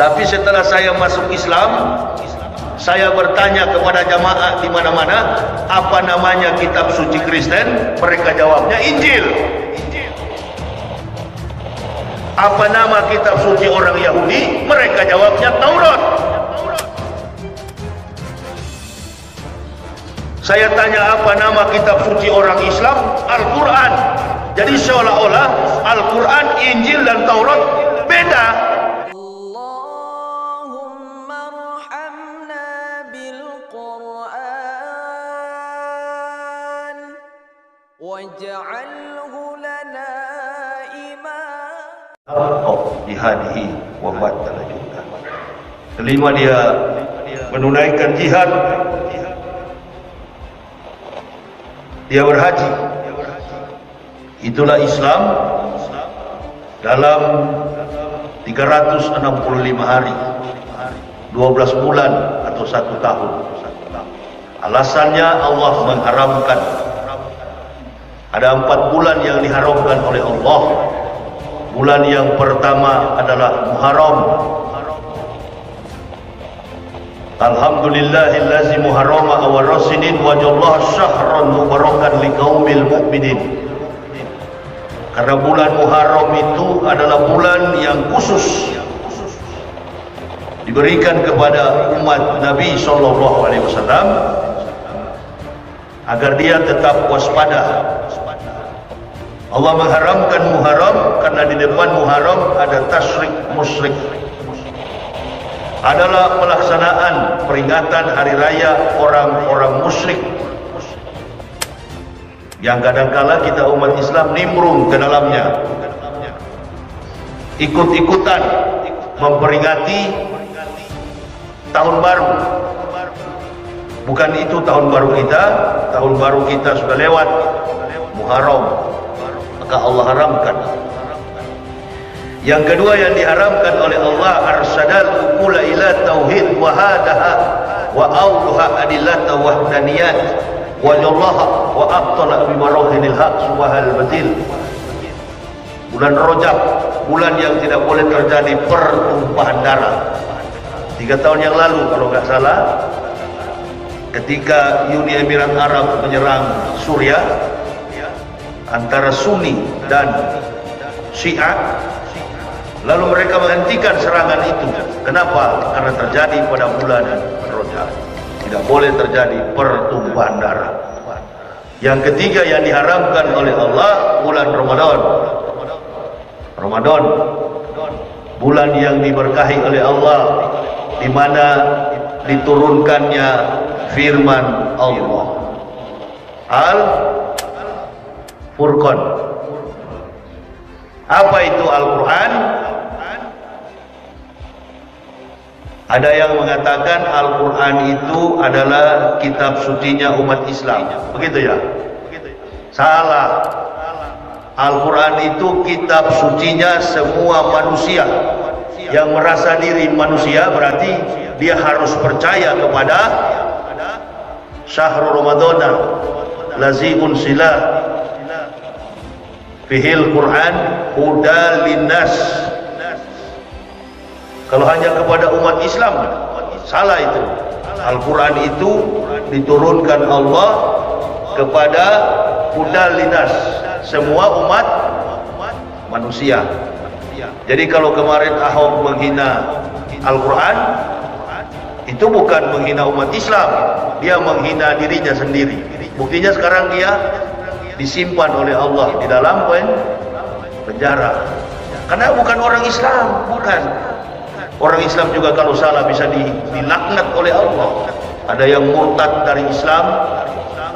Tapi setelah saya masuk Islam, saya bertanya kepada jamaah di mana-mana, apa namanya kitab suci Kristen? Mereka jawabnya Injil. Apa nama kitab suci orang Yahudi? Mereka jawabnya Taurat. Saya tanya apa nama kitab suci orang Islam? Al-Quran. Jadi seolah-olah Al-Quran, Injil dan Taurat beda. Kelima, dia menunaikan jihad, dia berhaji. Itulah Islam dalam 365 hari, 12 bulan atau 1 tahun. Alasannya Allah mengharamkan. Ada 4 bulan yang diharamkan oleh Allah. Bulan yang pertama adalah Muharram. Alhamdulillahillazi muharrama awal rasinin wajallah syahran mubarakan liqaumil mu'minin. Karena bulan Muharram itu adalah bulan yang khusus, diberikan kepada umat Nabi SAW agar dia tetap waspada. Allah mengharamkan Muharram karena di depan Muharram ada tasyrik musyrik, adalah pelaksanaan peringatan hari raya orang-orang musyrik, yang kadangkala kita umat Islam nimbrung ke dalamnya, ikut-ikutan memperingati tahun baru. Bukan itu tahun baru kita. Tahun baru kita sudah lewat Muharram, maka Allah haramkan. Yang kedua yang diharamkan oleh Allah, arsadal ukula ila tauhid wa hadaha wa awduha adillata wahdaniyat wa jallaha wa abtala bimarahinil haq subahal batil. Bulan Rajab, bulan yang tidak boleh terjadi pertumpahan darah. 3 tahun yang lalu kalau nggak salah, ketika Uni Emirat Arab menyerang Suriah, antara Sunni dan Syiah, lalu mereka menghentikan serangan itu. Kenapa? Karena terjadi pada bulan Rajab. Tidak boleh terjadi pertumpahan darah. Yang ketiga yang diharamkan oleh Allah, bulan Ramadan. Ramadan, bulan yang diberkahi oleh Allah, di mana diturunkannya firman Allah, Al-Furqan. Apa itu Al-Quran? Ada yang mengatakan Al-Quran itu adalah kitab sucinya umat Islam. Begitu ya? Salah. Al-Quran itu kitab sucinya semua manusia. Yang merasa diri manusia berarti dia harus percaya kepada Syahrul Ramadhana lazi unsila fihil Quran huda linnas. Kalau hanya kepada umat Islam, salah itu. Al-Quran itu diturunkan Allah kepada hudal linnas, semua umat manusia. Jadi kalau kemarin Ahok menghina Al-Quran, itu bukan menghina umat Islam, dia menghina dirinya sendiri. Buktinya sekarang dia disimpan oleh Allah di dalam penjara karena bukan orang Islam. Orang Islam juga kalau salah bisa dilaknat oleh Allah. Ada yang murtad dari Islam,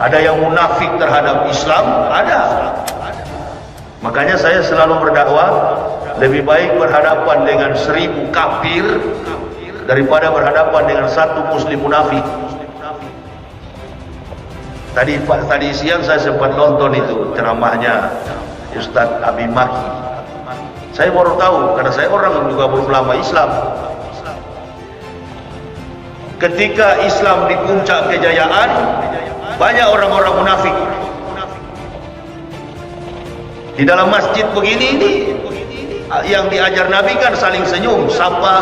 ada yang munafik terhadap Islam, ada. Makanya saya selalu berdakwah, lebih baik berhadapan dengan 1000 kafir daripada berhadapan dengan 1 muslim munafik. Tadi siang saya sempat nonton itu ceramahnya Ustaz Abimahi. Saya baru tahu, karena saya orang juga belum lama Islam. Ketika Islam di puncak kejayaan, banyak orang-orang munafik. Di dalam masjid begini, ini yang diajar Nabi kan saling senyum, sapa,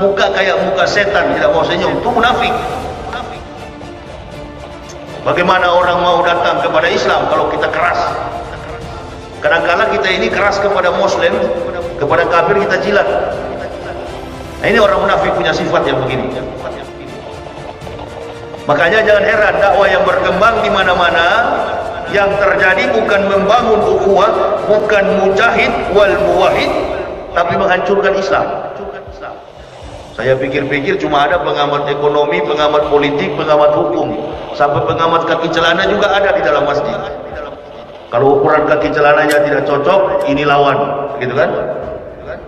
muka kayak muka setan, tidak mau senyum, itu munafik. Bagaimana orang mau datang kepada Islam kalau kita keras? Kadang-kadang kita ini keras kepada Muslim, kepada kafir kita jilat. Nah, ini orang munafik punya sifat yang begini. Makanya jangan heran dakwah yang berkembang di mana-mana, yang terjadi bukan membangun ukhuwah, bukan mujahid wal muwahid, tapi menghancurkan Islam. Saya pikir-pikir cuma ada pengamat ekonomi, pengamat politik, pengamat hukum, sampai pengamat kaki celana juga ada di dalam masjid. Kalau ukuran kaki celananya tidak cocok, ini lawan, gitu kan?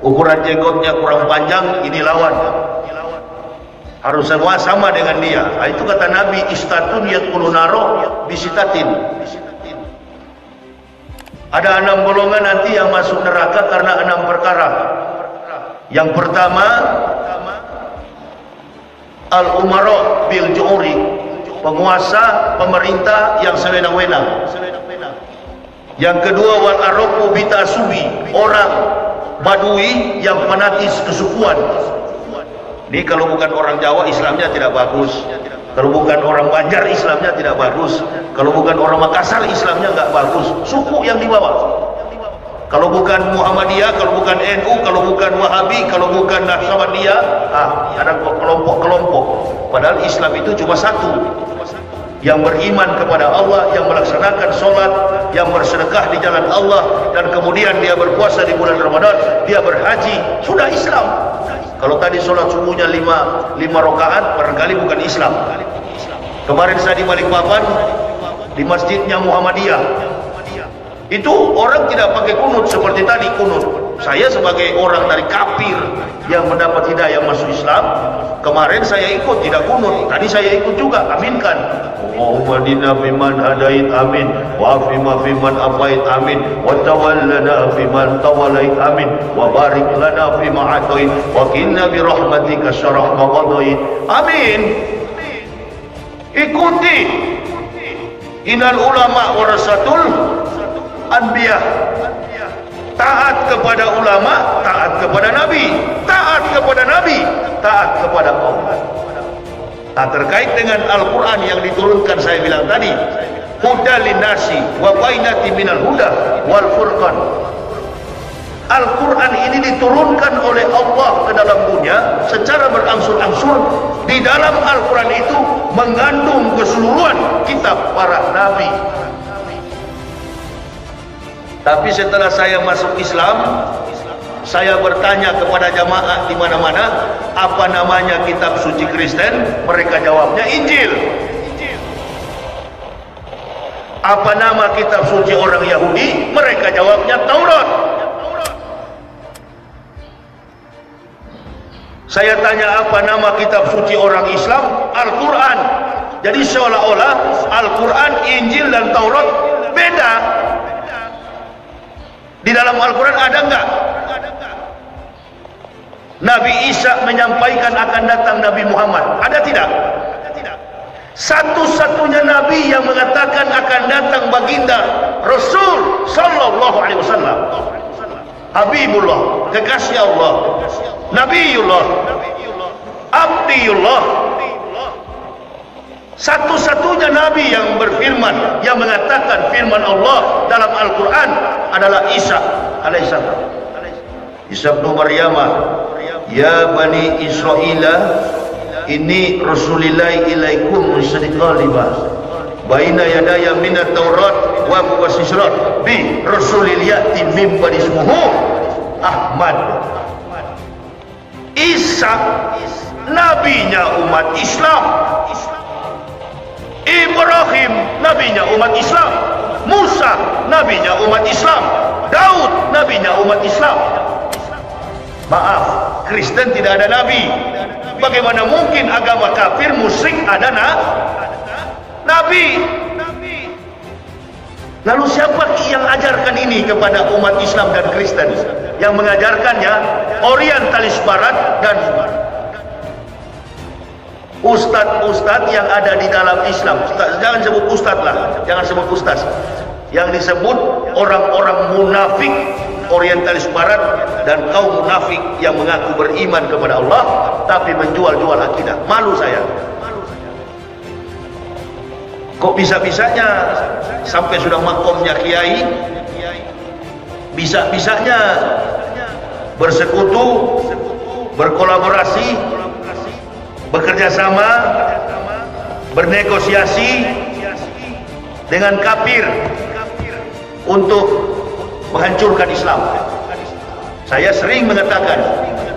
Ukuran jenggotnya kurang panjang, ini lawan. Harus semua sama dengan dia. Nah, itu kata Nabi, istatun yakulu naro bisitatin. Ada 6 golongan nanti yang masuk neraka karena 6 perkara. Yang pertama, al-umara bil ju'uri, penguasa pemerintah yang sewenang-wenang. Yang kedua, wal arabu bitasubi, orang badui yang fanatis kesukuan. Ini kalau bukan orang Jawa Islamnya tidak bagus, kalau bukan orang Banjar Islamnya tidak bagus, kalau bukan orang Makassar Islamnya nggak bagus, suku yang dibawa. Kalau bukan Muhammadiyah, kalau bukan NU, kalau bukan Wahabi, kalau bukan Nahdlatul Ulama, ada kelompok-kelompok. Padahal Islam itu cuma satu, yang beriman kepada Allah, yang melaksanakan sholat, yang bersedekah di jalan Allah, dan kemudian dia berpuasa di bulan Ramadan, dia berhaji, sudah Islam. Kalau tadi sholat subuhnya lima rakaat, barangkali bukan Islam. Kemarin saya di Balikpapan, di masjidnya Muhammadiyah, itu orang tidak pakai kunut seperti tadi kunut. Saya sebagai orang dari kafir yang mendapat hidayah masuk Islam, kemarin saya ikut tidak kunut, tadi saya ikut juga, aminkan. Allahumma dina fiman hadait amin, wa'afi ma fiman afait amin, wa tawallana fiman tawalait amin, wa barik lana fima atain, wa qinna bi rahmatika syarah ma qadait amin. Ikuti innal ulama warasatul anbiya, taat kepada ulama, taat kepada nabi, taat kepada nabi, taat kepada Allah. Nah, terkait dengan Al-Quran yang diturunkan saya bilang tadi, huda linasi wa bainati minal huda wal furqan. Al-Quran ini diturunkan oleh Allah ke dalam dunia secara berangsur-angsur. Di dalam Al-Quran itu mengandung keseluruhan kitab para nabi. Tapi setelah saya masuk Islam, saya bertanya kepada jamaah di mana-mana, apa namanya kitab suci Kristen? Mereka jawabnya Injil. Apa nama kitab suci orang Yahudi? Mereka jawabnya Taurat. Saya tanya apa nama kitab suci orang Islam? Al-Quran. Jadi seolah-olah Al-Quran, Injil dan Taurat beda. Di dalam Al-Quran ada enggak? Nabi Isa menyampaikan akan datang Nabi Muhammad, ada tidak? Satu-satunya Nabi yang mengatakan akan datang baginda Rasul Sallallahu Alaihi Wasallam, Habibullah, kekasih Allah, Nabiullah, Abdiullah. Satu-satunya Nabi yang berfirman, yang mengatakan firman Allah dalam Al-Quran adalah Isa alaihissalam. Isa bin Maryamah, ya Bani Israila, ini Rasulillah ilaikum musyriqalibah baina yadaya minat taurat wa muwasisrat bi Rasulillah timim barismuhu Ahmad. Isa nabinya umat Islam, Ibrahim nabinya umat Islam, Musa nabinya umat Islam, Daud nabinya umat Islam. Maaf, Kristen tidak ada nabi. Bagaimana mungkin agama kafir musyrik ada nabi? Lalu siapa yang ajarkan ini kepada umat Islam dan Kristen? Yang mengajarkannya orientalis barat dan ustad-ustad yang ada di dalam Islam. Jangan sebut ustad lah, jangan sebut ustaz. Yang disebut orang-orang munafik, orientalis barat dan kaum munafik yang mengaku beriman kepada Allah tapi menjual-jual akidah. Malu saya. Kok bisa-bisanya sampai sudah makomnya kiai, bisa-bisanya bersekutu, berkolaborasi, bekerja sama, bernegosiasi dengan kafir untuk menghancurkan Islam. Saya sering mengatakan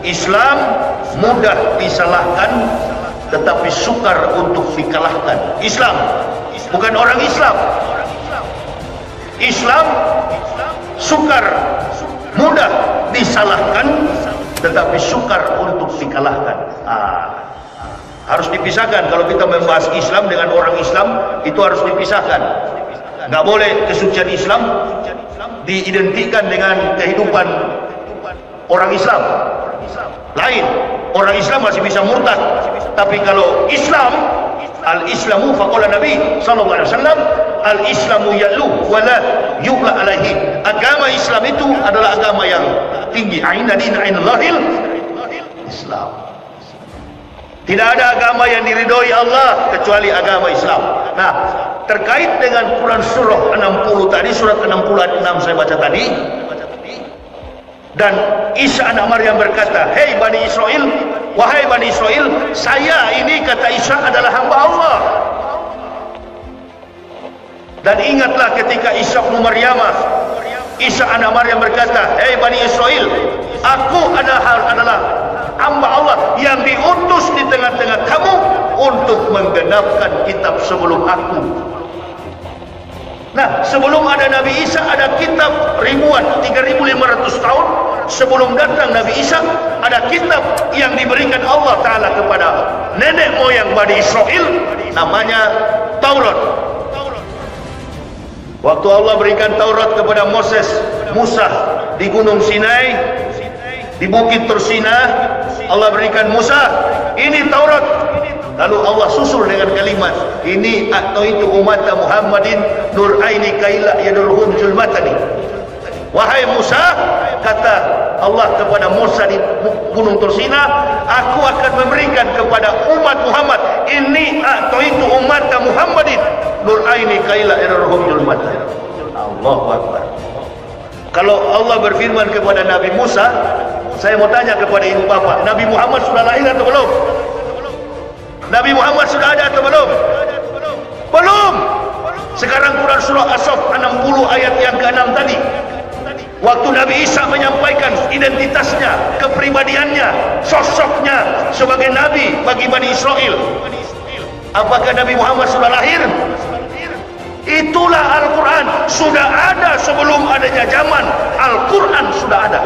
Islam mudah disalahkan tetapi sukar untuk dikalahkan. Islam bukan orang Islam. Islam sukar, mudah disalahkan tetapi sukar untuk dikalahkan. Harus dipisahkan. Kalau kita membahas Islam dengan orang Islam itu harus dipisahkan. Nggak boleh kesucian Islam diidentikan dengan kehidupan orang Islam. Lain, orang Islam masih bisa murtad, tapi kalau Islam, al-Islamu faqala Nabi sallallahu alaihi wasallam, al-Islamu ya'lu wa la yu'la alaihi. Agama Islam itu adalah agama yang tinggi. Aina din ainallahil Islam. Tidak ada agama yang diridhoi Allah kecuali agama Islam. Nah, terkait dengan Quran surah 60 tadi, surat 66 saya baca tadi, dan Isa anak Maryam berkata, "Hei Bani Israel, wahai Bani Israel, saya ini," kata Isa, "adalah hamba Allah." Dan ingatlah ketika Isa bin Maryam, Isa anak Maryam berkata, "Hei Bani Israel, aku adalah hamba Allah yang diutus di tengah-tengah kamu untuk menggenapkan kitab sebelum aku." Nah, sebelum ada Nabi Isa ada kitab ribuan, 3.500 tahun sebelum datang Nabi Isa ada kitab yang diberikan Allah Ta'ala kepada nenek moyang Bani Israel, namanya Taurat. Waktu Allah berikan Taurat kepada Moses, Musa di Gunung Sinai, di Bukit Tursina Allah berikan Musa, ini Taurat. Lalu Allah susul dengan kalimat, ini atau itu umat Muhammadin nur aini kaila yadurhun zulmatani. Wahai Musa, kata Allah kepada Musa di Gunung Tursina, aku akan memberikan kepada umat Muhammad, ini atau itu umat Muhammadin nur aini kaila yadurhun zulmatani. Allahu Akbar. Kalau Allah berfirman kepada Nabi Musa, saya mau tanya kepada ibu bapak, Nabi Muhammad sudah lahir atau belum? Nabi Muhammad sudah ada atau belum? Belum. Sekarang Quran surah As-Saff 60 ayat yang ke-6 tadi, waktu Nabi Isa menyampaikan identitasnya, kepribadiannya, sosoknya sebagai Nabi bagi Bani Israel, apakah Nabi Muhammad sudah lahir? Itulah Al-Quran, sudah ada sebelum adanya zaman. Al-Quran sudah ada.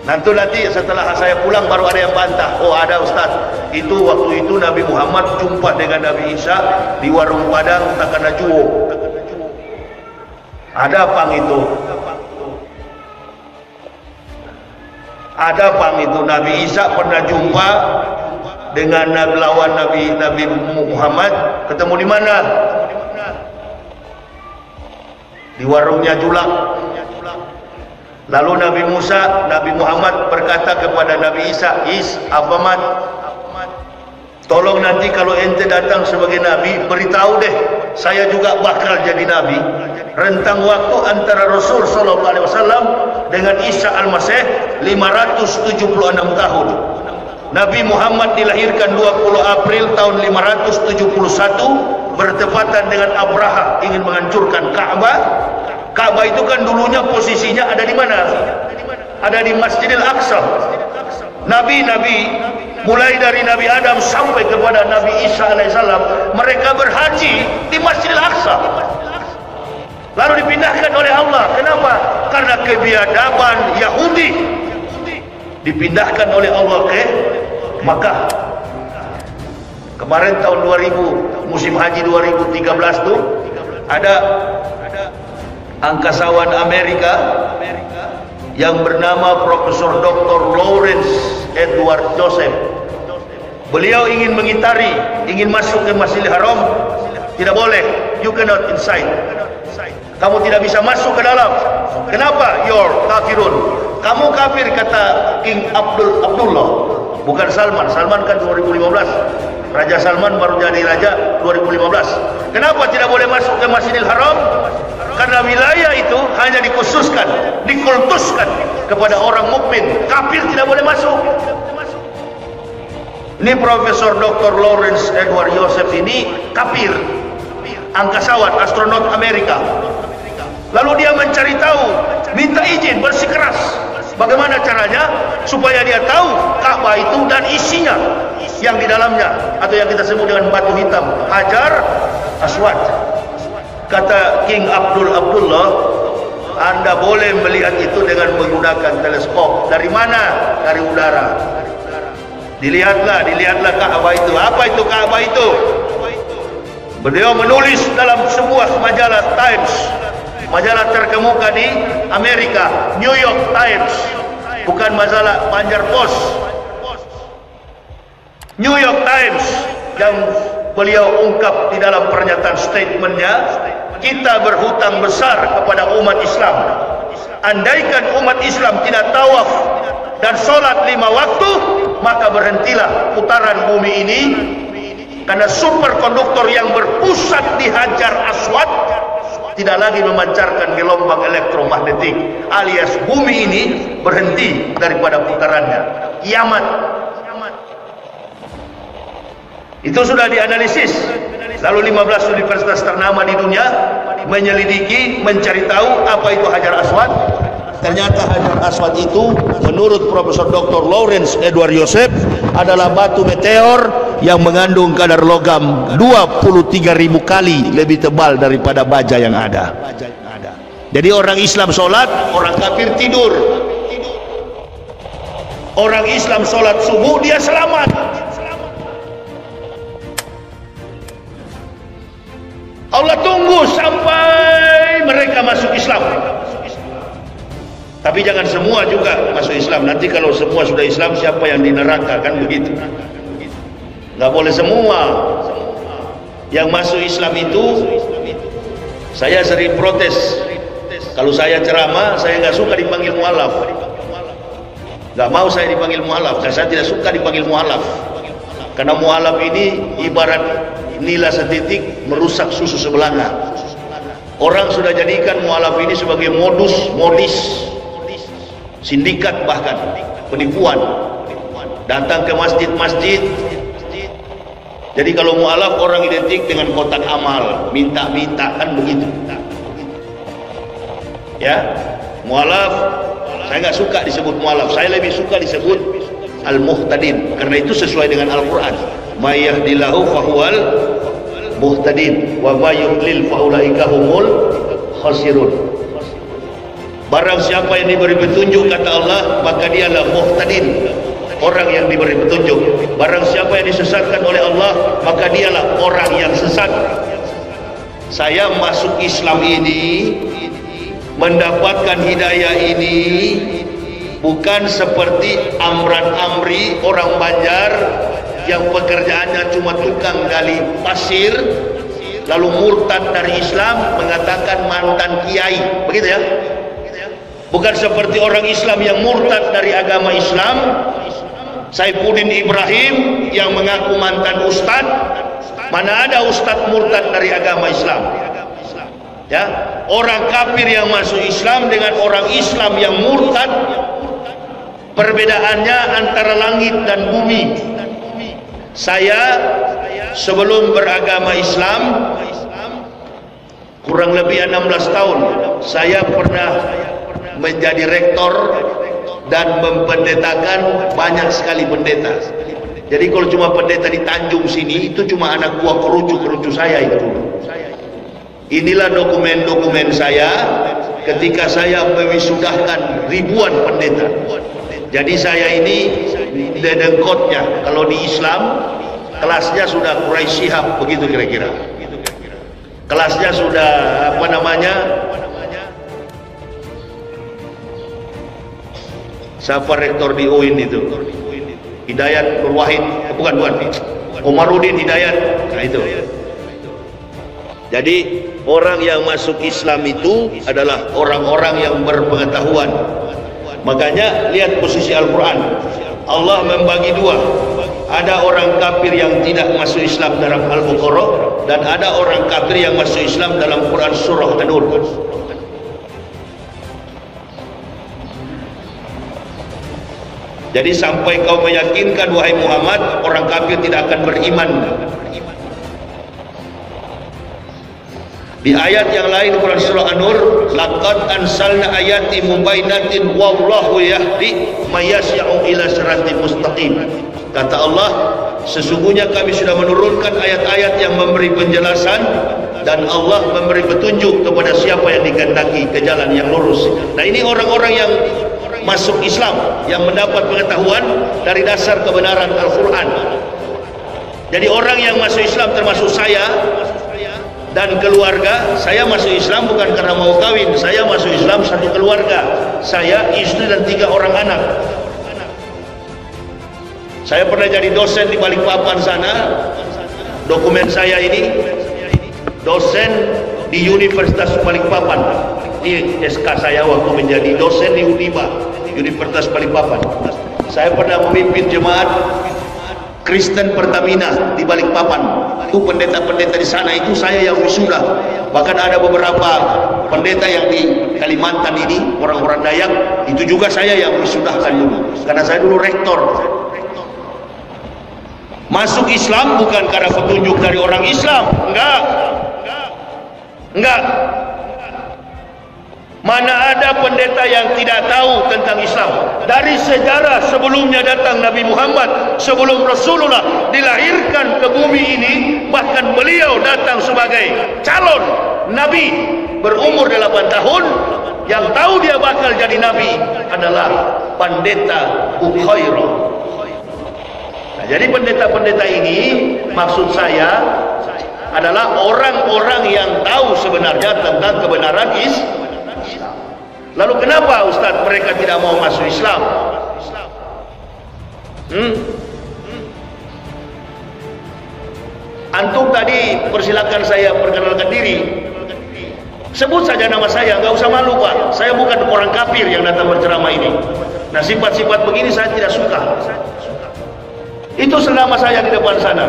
Nanti setelah saya pulang baru ada yang bantah, oh ada Ustaz, itu waktu itu Nabi Muhammad jumpa dengan Nabi Isa di warung Padang Takanajuwo. Ada pang itu, ada pang itu. Nabi Isa pernah jumpa dengan lawan Nabi Muhammad, ketemu di mana? Di warungnya Julak. Lalu Nabi Musa, Nabi Muhammad berkata kepada Nabi Isa, "Is Abamat, tolong nanti kalau ente datang sebagai Nabi, beritahu deh, saya juga bakal jadi Nabi." Rentang waktu antara Rasul Sallallahu Alaihi Wasallam dengan Isa Al-Masih 576 tahun. Nabi Muhammad dilahirkan 20 April tahun 571, bertepatan dengan Abraha ingin menghancurkan Ka'bah. Ka'bah itu kan dulunya posisinya ada di mana? Ada di Masjidil Aqsa. Nabi-nabi mulai dari Nabi Adam sampai kepada Nabi Isa alaihissalam, mereka berhaji di Masjidil Aqsa. Lalu dipindahkan oleh Allah. Kenapa? Karena kebiadaban Yahudi. Dipindahkan oleh Allah ke Makkah. Kemarin tahun 2000, musim haji 2013 tuh ada angkasawan Amerika yang bernama Profesor Dr. Lawrence Edward Joseph. Beliau ingin mengitari, ingin masuk ke Masjidil Haram, tidak boleh, you cannot inside. Kamu tidak bisa masuk ke dalam. Kenapa? You're kafirun. Kamu kafir, kata King Abdul Abdullah. Bukan Salman. Salman kan 2015. Raja Salman baru jadi raja 2015. Kenapa tidak boleh masuk ke Masjidil Haram? Karena wilayah itu hanya dikhususkan, dikultuskan kepada orang mukmin. Kafir tidak boleh masuk. Ini Profesor Dr. Lawrence Edward Joseph ini kafir, angkasawan, astronot Amerika. Lalu dia mencari tahu, minta izin, bersikeras. Bagaimana caranya supaya dia tahu Ka'bah itu dan isinya, yang di dalamnya, atau yang kita sebut dengan batu hitam, Hajar Aswad. Kata King Abdul Abdullah, Anda boleh melihat itu dengan menggunakan teleskop. Dari mana? Dari udara. Dilihatlah, dilihatlah Ka'bah itu. Apa itu Ka'bah itu? Beliau menulis dalam sebuah majalah Times, majalah terkemuka di Amerika, New York Times, bukan majalah Banjar Pos. New York Times, yang beliau ungkap di dalam pernyataan statementnya, kita berhutang besar kepada umat Islam. Andaikan umat Islam tidak tawaf dan sholat 5 waktu, maka berhentilah putaran bumi ini. Karena superkonduktor yang berpusat di Hajar Aswad tidak lagi memancarkan gelombang elektromagnetik, alias bumi ini berhenti daripada putarannya. Kiamat. Itu sudah dianalisis. Lalu 15 universitas ternama di dunia menyelidiki, mencari tahu apa itu Hajar Aswad. Ternyata Hajar Aswad itu, menurut Profesor Dr. Lawrence Edward Joseph, adalah batu meteor yang mengandung kadar logam 23.000 kali lebih tebal daripada baja yang ada. Jadi orang Islam sholat, orang kafir tidur. Orang Islam sholat subuh, dia selamat. Allah tunggu sampai mereka masuk Islam. Tapi jangan semua juga masuk Islam. Nanti kalau semua sudah Islam, siapa yang di neraka, kan begitu? Nggak boleh semua yang masuk Islam itu. Saya sering protes. Kalau saya ceramah, saya nggak suka dipanggil mualaf. Nggak mau saya dipanggil mualaf, karena saya tidak suka dipanggil mualaf. Karena mualaf ini ibarat nila setitik merusak susu sebelanga. Orang sudah jadikan mualaf ini sebagai modus, modis, sindikat, bahkan penipuan. Datang ke masjid-masjid. Jadi kalau mualaf orang identik dengan kotak amal, minta-minta, kan begitu. Ya, mualaf, saya nggak suka disebut mualaf, saya lebih suka disebut al-muhtadin, karena itu sesuai dengan Al-Quran. May yahdillahu fahuwal muhtadin wa may yudlil faulaika humul khasirun. Barang siapa yang diberi petunjuk, kata Allah, maka dia adalah muhtadin, orang yang diberi petunjuk. Barang siapa yang disesatkan oleh Allah, maka dialah orang yang sesat. Saya masuk Islam ini, mendapatkan hidayah ini, bukan seperti amran-amri orang Banjar yang pekerjaannya cuma tukang gali pasir, lalu murtad dari Islam, mengatakan mantan kiai, begitu ya. Bukan seperti orang Islam yang murtad dari agama Islam, Saifuddin Ibrahim yang mengaku mantan ustad. Mana ada ustad murtad dari agama Islam? Ya, orang kafir yang masuk Islam dengan orang Islam yang murtad, perbedaannya antara langit dan bumi. Saya sebelum beragama Islam kurang lebih 16 tahun saya pernah menjadi rektor dan mempendetakan banyak sekali pendeta. Jadi kalau cuma pendeta di Tanjung sini, itu cuma anak buah kerucu-kerucu saya itu. Inilah dokumen-dokumen saya ketika saya mewisudahkan ribuan pendeta. Jadi saya ini dedengkotnya. Kalau di Islam kelasnya sudah Quraisyihab, begitu kira-kira. Kelasnya sudah apa namanya, siapa rektor di UIN itu? Hidayat Nurwahid, bukan Omarudin Hidayat. Nah itu. Jadi Orang yang masuk Islam itu adalah orang-orang yang berpengetahuan. Makanya lihat posisi Al-Quran, Allah membagi dua. Ada orang kafir yang tidak masuk Islam dalam Al-Baqarah, dan ada orang kafir yang masuk Islam dalam Quran Surah An-Nur. Jadi sampai kau meyakinkan wahai Muhammad, orang kafir tidak akan beriman. Di ayat yang lain Quran Surah An-Nur, laqad ansalna ayati mubainatin wallahu yahdi mayasya'u ila siratin mustaqim. Kata Allah, sesungguhnya kami sudah menurunkan ayat-ayat yang memberi penjelasan, dan Allah memberi petunjuk kepada siapa yang dikehendaki ke jalan yang lurus. Nah, ini orang-orang yang masuk Islam, yang mendapat pengetahuan dari dasar kebenaran Al-Quran. Jadi orang yang masuk Islam termasuk saya dan keluarga. Saya masuk Islam bukan karena mau kawin, saya masuk Islam satu keluarga, saya, istri dan 3 orang anak. Saya pernah jadi dosen di Balikpapan sana, dokumen saya ini, dosen di Universitas Balikpapan, di SK saya waktu menjadi dosen di UNIBA, Universitas Balikpapan. Saya pernah memimpin jemaat Kristen Pertamina di Balikpapan. Itu pendeta-pendeta di sana itu saya yang wisuda. Bahkan ada beberapa pendeta yang di Kalimantan ini, orang-orang Dayak, itu juga saya yang wisudahkan dulu, karena saya dulu rektor. Masuk Islam bukan karena petunjuk dari orang Islam, enggak. Mana ada pendeta yang tidak tahu tentang Islam? Dari sejarah sebelumnya datang Nabi Muhammad, sebelum Rasulullah dilahirkan ke bumi ini, bahkan beliau datang sebagai calon Nabi berumur 8 tahun. Yang tahu dia bakal jadi Nabi adalah pendeta Ukhoirun. Nah, jadi pendeta-pendeta ini maksud saya adalah orang-orang yang tahu sebenarnya tentang kebenaran Islam. Lalu kenapa Ustaz mereka tidak mau masuk Islam? Antum tadi persilakan saya perkenalkan diri. Sebut saja nama saya, nggak usah malu Pak. Saya bukan orang kafir yang datang berceramah ini. Nah, sifat-sifat begini saya tidak suka. Itu selama saya di depan sana.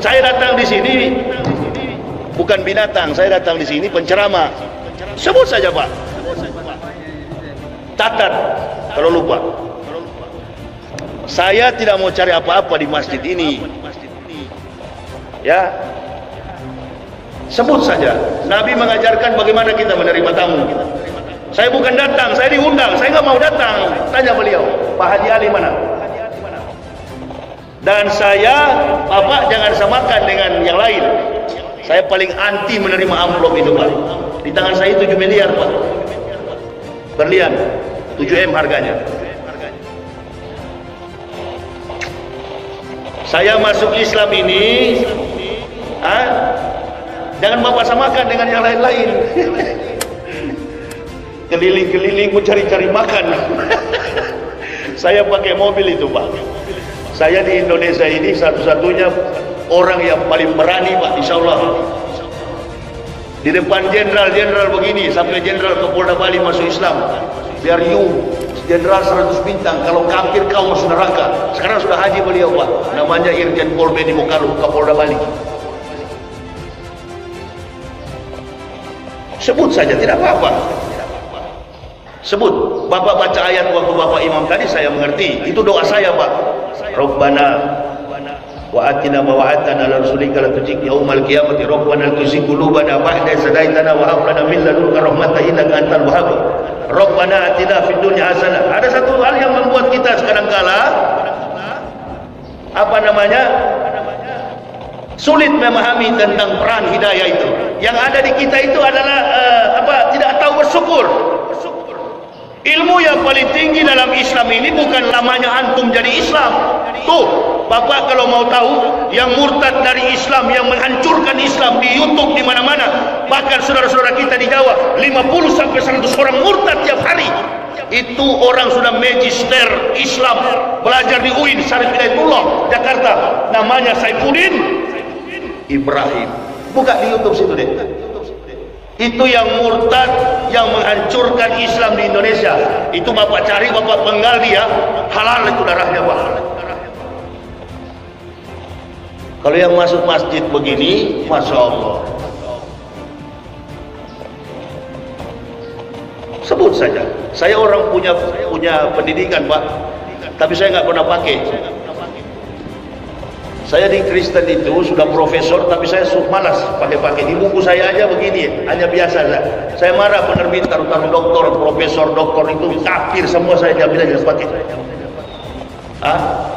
Saya datang di sini bukan binatang, saya datang di sini penceramah. Sebut saja Pak. Catat kalau lupa. Saya tidak mau cari apa-apa di masjid ini, ya. Sebut saja. Nabi mengajarkan bagaimana kita menerima tamu. Saya bukan datang, saya diundang. Saya nggak mau datang. Tanya beliau, Pak Haji Ali mana? Dan saya, Bapak jangan samakan dengan yang lain. Saya paling anti menerima amplop itu Pak. Di tangan saya 7 miliar Pak, berlian 7M harganya. Saya masuk Islam ini, jangan Bapak samakan dengan yang lain-lain. Keliling-keliling mencari-cari makan. Saya pakai mobil itu Pak. Saya di Indonesia ini satu-satunya orang yang paling berani Pak, insya Allah. Di depan jenderal-jenderal begini, sampai jenderal Kapolda Bali masuk Islam, biar jenderal 100 bintang. Kalau kafir kau masuk neraka. Sekarang sudah haji beliau Pak, namanya Irjen Polmen di Mukarram, Kapolda Bali. Sebut saja, tidak apa-apa. Sebut. Bapak baca ayat waktu Bapak imam tadi, saya mengerti. Itu doa saya Pak. Rabbana wa'atina mawa'atana ala rasulika la tujik yaumal qiyamati rabbana tuzigh qulubana ba'da idh hadaitana wa hab lana min ladunka rahmatan innaka antal wahhab rabbana atina fid dunya hasanah. Ada satu hal yang membuat kita sekarang kalah, apa namanya, sulit memahami tentang peran hidayah itu. Yang ada di kita itu adalah tidak tahu bersyukur. Ilmu yang paling tinggi dalam Islam ini bukan lamanya antum jadi Islam. Tuh, Bapak kalau mau tahu, yang murtad dari Islam, yang menghancurkan Islam di YouTube di mana-mana, bahkan saudara-saudara kita di Jawa, 50 sampai 100 orang murtad tiap hari. Itu orang sudah magister Islam, belajar di UIN Syarif Hidayatullah Jakarta. Namanya Saifuddin Ibrahim. Buka di YouTube situ deh. Itu yang murtad, yang menghancurkan Islam di Indonesia. Itu bapak cari, bapak penggal dia, halal itu darahnya, Pak. Kalau yang masuk masjid begini, Masya Allah. Sebut saja. Saya orang punya pendidikan, Pak. Tapi saya nggak pernah pakai. Saya di Kristen itu sudah profesor, tapi saya malas pakai-pakai. Di buku saya aja begini, hanya biasa lah. Saya marah penerbit, taruh-taruh doktor, profesor, doktor itu kafir semua, saya jamin aja pakai.